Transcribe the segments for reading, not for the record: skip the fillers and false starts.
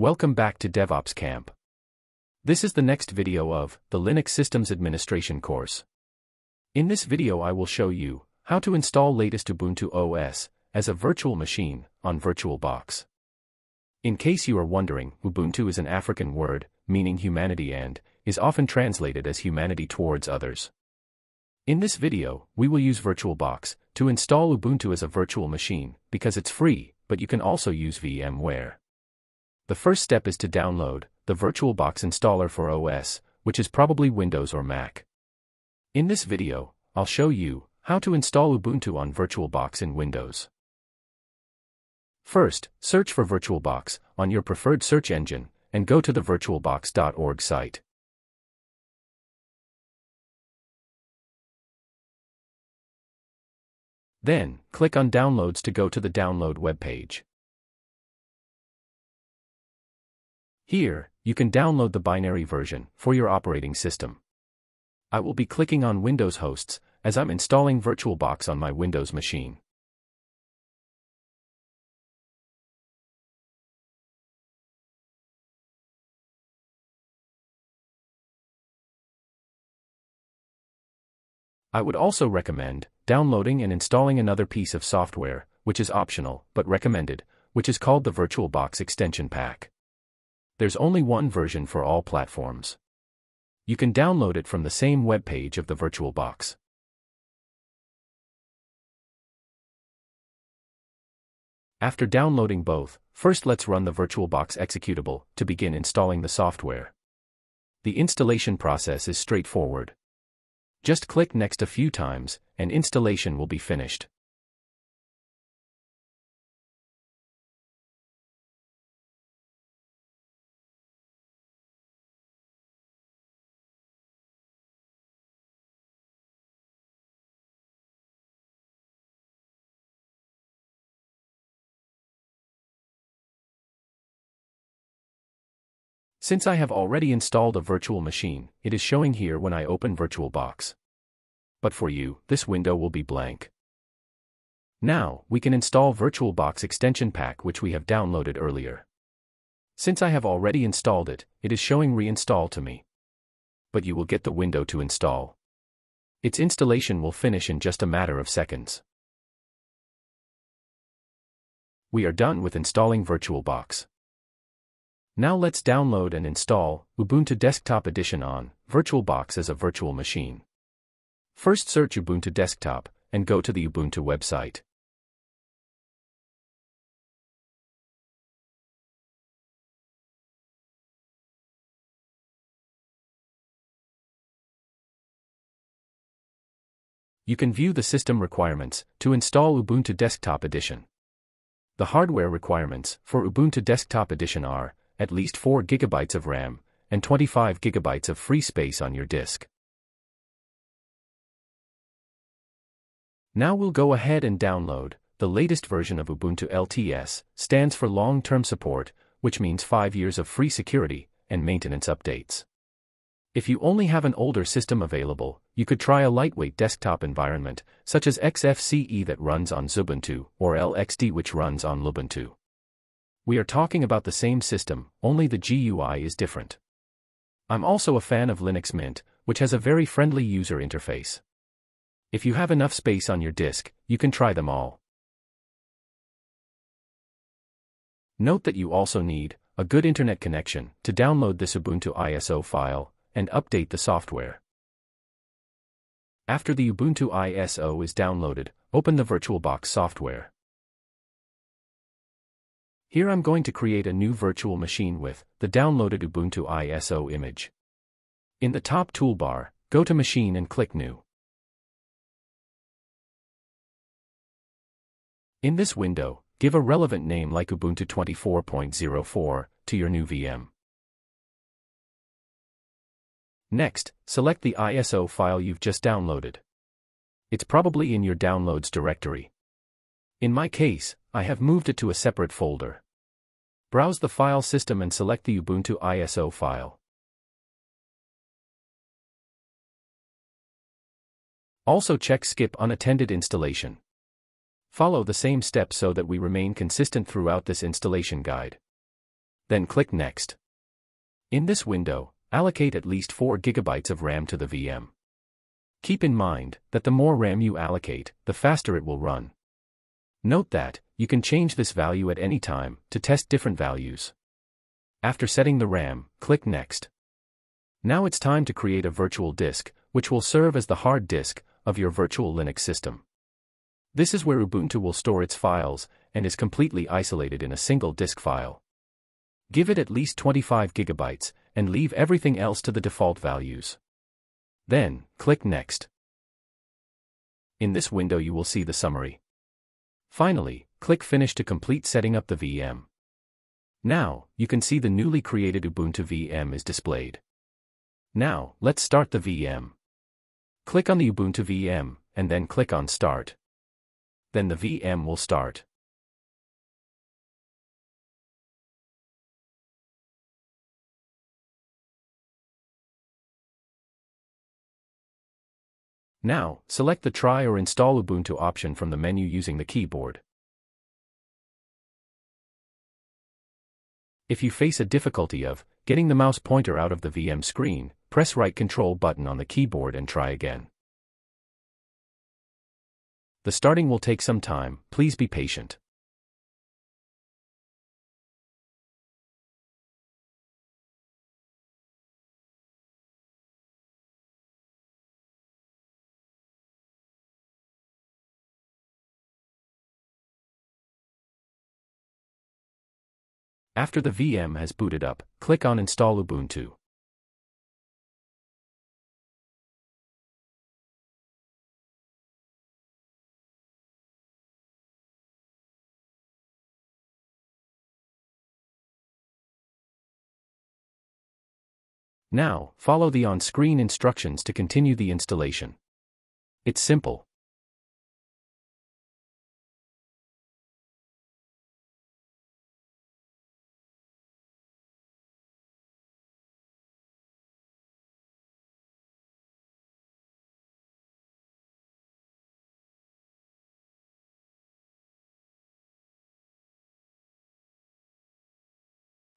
Welcome back to DevOps Camp. This is the next video of the Linux Systems Administration course. In this video I will show you how to install latest Ubuntu OS as a virtual machine on VirtualBox. In case you are wondering, Ubuntu is an African word meaning humanity and is often translated as humanity towards others. In this video, we will use VirtualBox to install Ubuntu as a virtual machine because it's free, but you can also use VMware. The first step is to download the VirtualBox installer for OS, which is probably Windows or Mac. In this video, I'll show you how to install Ubuntu on VirtualBox in Windows. First, search for VirtualBox on your preferred search engine and go to the virtualbox.org site. Then, click on Downloads to go to the download webpage. Here, you can download the binary version for your operating system. I will be clicking on Windows hosts as I'm installing VirtualBox on my Windows machine. I would also recommend downloading and installing another piece of software, which is optional but recommended, which is called the VirtualBox Extension Pack. There's only one version for all platforms. You can download it from the same web page of the VirtualBox. After downloading both, first let's run the VirtualBox executable to begin installing the software. The installation process is straightforward. Just click Next a few times, and installation will be finished. Since I have already installed a virtual machine, it is showing here when I open VirtualBox. But for you, this window will be blank. Now, we can install VirtualBox Extension Pack which we have downloaded earlier. Since I have already installed it, it is showing reinstall to me. But you will get the window to install. Its installation will finish in just a matter of seconds. We are done with installing VirtualBox. Now let's download and install Ubuntu Desktop Edition on VirtualBox as a virtual machine. First search Ubuntu Desktop and go to the Ubuntu website. You can view the system requirements to install Ubuntu Desktop Edition. The hardware requirements for Ubuntu Desktop Edition are at least 4 GB of RAM, and 25 GB of free space on your disk. Now we'll go ahead and download the latest version of Ubuntu LTS, stands for long-term support, which means 5 years of free security and maintenance updates. If you only have an older system available, you could try a lightweight desktop environment, such as XFCE that runs on Ubuntu, or LXDE which runs on Lubuntu. We are talking about the same system, only the GUI is different. I'm also a fan of Linux Mint, which has a very friendly user interface. If you have enough space on your disk, you can try them all. Note that you also need a good internet connection to download this Ubuntu ISO file and update the software. After the Ubuntu ISO is downloaded, open the VirtualBox software. Here I'm going to create a new virtual machine with the downloaded Ubuntu ISO image. In the top toolbar, go to Machine and click New. In this window, give a relevant name like Ubuntu 24.04 to your new VM. Next, select the ISO file you've just downloaded. It's probably in your downloads directory. In my case, I have moved it to a separate folder. Browse the file system and select the Ubuntu ISO file. Also check Skip Unattended Installation. Follow the same steps so that we remain consistent throughout this installation guide. then click Next. In this window, allocate at least 4 GB of RAM to the VM. Keep in mind that the more RAM you allocate, the faster it will run. Note that you can change this value at any time to test different values. After setting the RAM, click Next. Now it's time to create a virtual disk, which will serve as the hard disk of your virtual Linux system. This is where Ubuntu will store its files and is completely isolated in a single disk file. Give it at least 25 GB and leave everything else to the default values. Then, click Next. In this window you will see the summary. Finally, click Finish to complete setting up the VM. Now, you can see the newly created Ubuntu VM is displayed. Now, let's start the VM. Click on the Ubuntu VM, and then click on Start. Then the VM will start. Now, select the Try or Install Ubuntu option from the menu using the keyboard. If you face a difficulty of getting the mouse pointer out of the VM screen, press right control button on the keyboard and try again. The starting will take some time, please be patient. After the VM has booted up, click on Install Ubuntu. Now, follow the on-screen instructions to continue the installation. It's simple.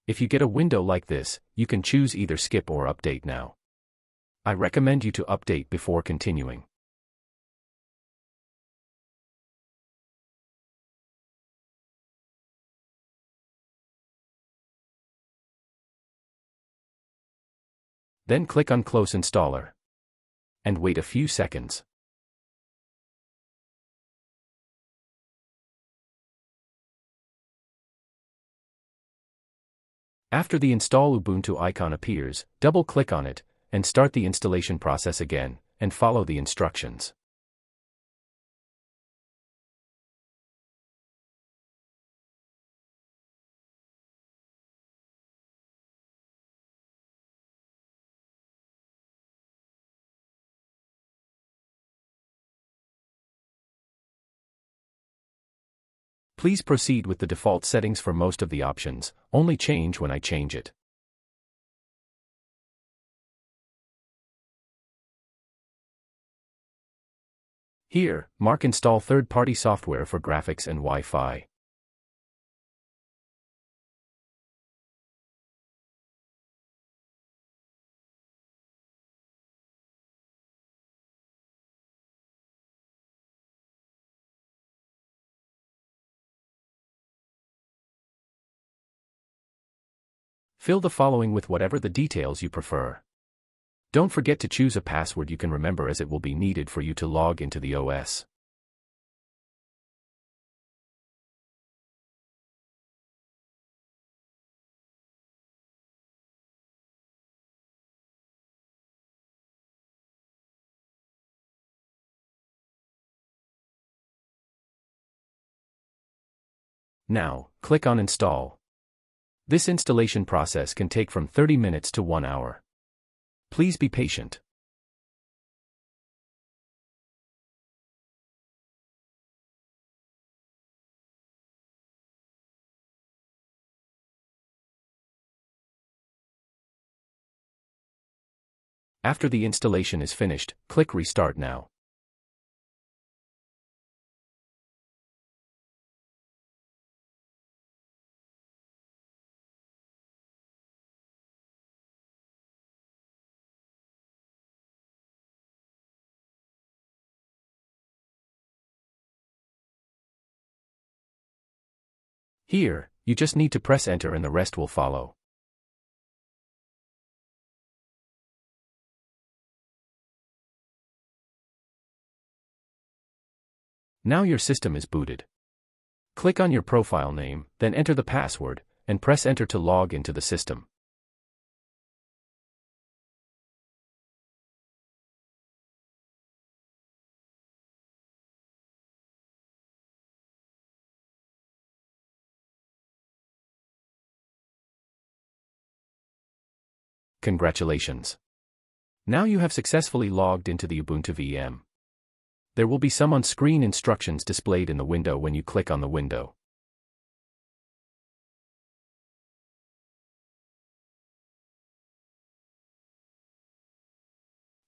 If you get a window like this, you can choose either skip or update now. I recommend you to update before continuing. Then click on Close Installer. And wait a few seconds. After the Install Ubuntu icon appears, double-click on it, and start the installation process again, and follow the instructions. Please proceed with the default settings for most of the options, only change when I change it. Here, mark Install Third-Party Software for Graphics and Wi-Fi. Fill the following with whatever the details you prefer. Don't forget to choose a password you can remember as it will be needed for you to log into the OS. Now, click on Install. This installation process can take from 30 minutes to 1 hour. Please be patient. After the installation is finished, click Restart Now. Here, you just need to press enter and the rest will follow. Now your system is booted. Click on your profile name, then enter the password, and press enter to log into the system. Congratulations! Now you have successfully logged into the Ubuntu VM. There will be some on-screen instructions displayed in the window when you click on the window.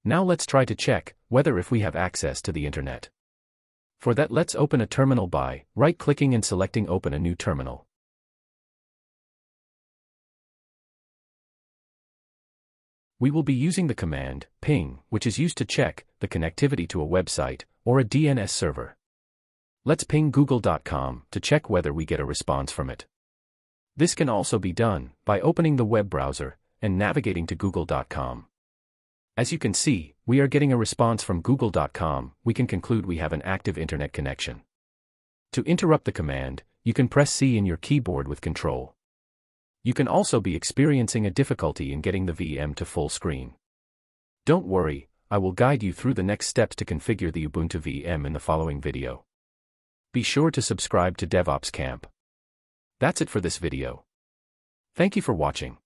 Now let's try to check whether if we have access to the internet. For that, let's open a terminal by right-clicking and selecting Open a new terminal. We will be using the command ping, which is used to check the connectivity to a website or a DNS server. Let's ping google.com to check whether we get a response from it. This can also be done by opening the web browser and navigating to google.com. As you can see, we are getting a response from google.com. We can conclude we have an active internet connection. To interrupt the command, you can press C in your keyboard with control. You can also be experiencing a difficulty in getting the VM to full screen. Don't worry, I will guide you through the next steps to configure the Ubuntu VM in the following video. Be sure to subscribe to DevOps Camp. That's it for this video. Thank you for watching.